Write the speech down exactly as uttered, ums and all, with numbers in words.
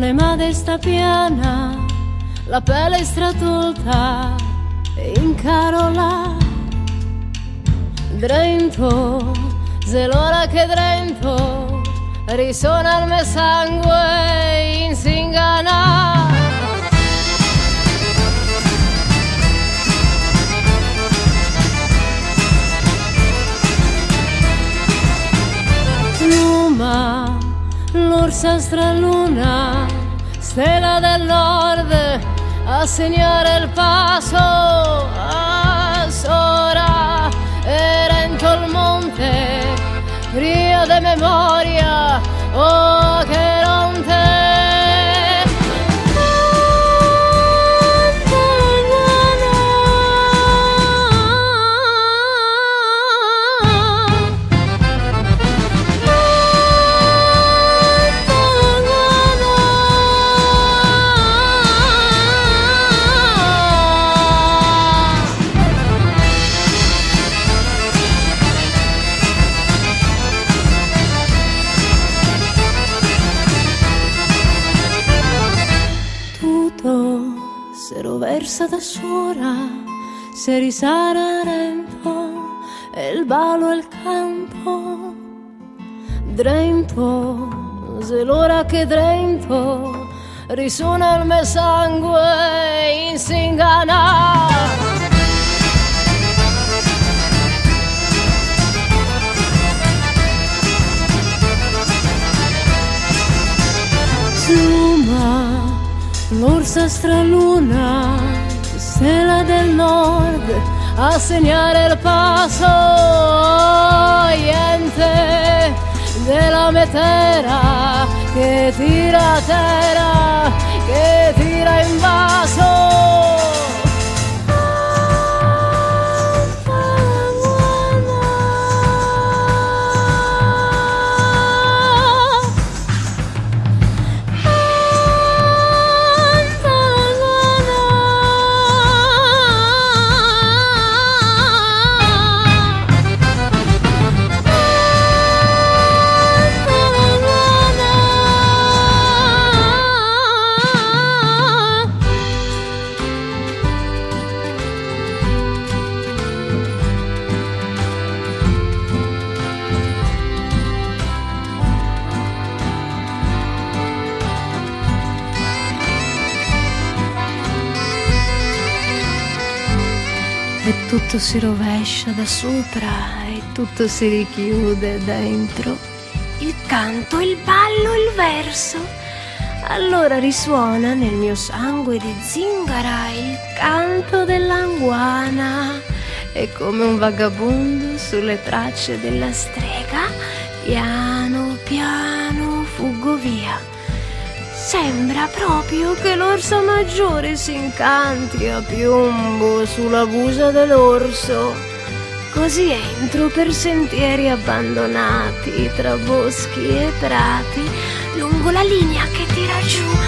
l'anima desta piana, la pelle stratolta incarola. Drento, se l'ora che drento, risuona il mio sangue in Singana. Luma, l'orsa straluna, stella del nord, a segnare il passo a Sora e Rento il monte, rio de memoria, oh che ronte. Da sola, se risara Rento, e il ballo e il canto. Drento, se l'ora che drento, risuona il mio sangue in Singana. Suma, l'orsa straluna, stella del nord, a segnare il passo oriente della mia terra, che tira a terra, che tira in vaso. Tutto si rovescia da sopra e tutto si richiude dentro. Il canto, il ballo, il verso. Allora risuona nel mio sangue di zingara il canto dell'anguana. E come un vagabondo sulle tracce della strega, piano piano fuggo via. Sembra proprio che l'orsa maggiore si incanti a piombo sulla busa dell'orso. Così entro per sentieri abbandonati tra boschi e prati, lungo la linea che tira giù.